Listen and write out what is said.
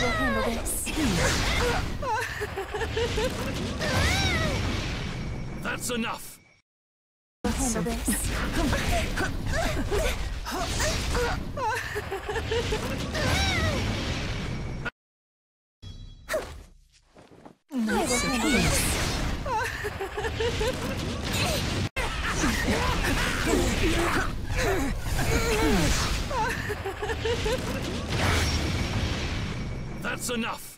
will handle this. That's enough. We'll handle this. I will handle this. That's enough!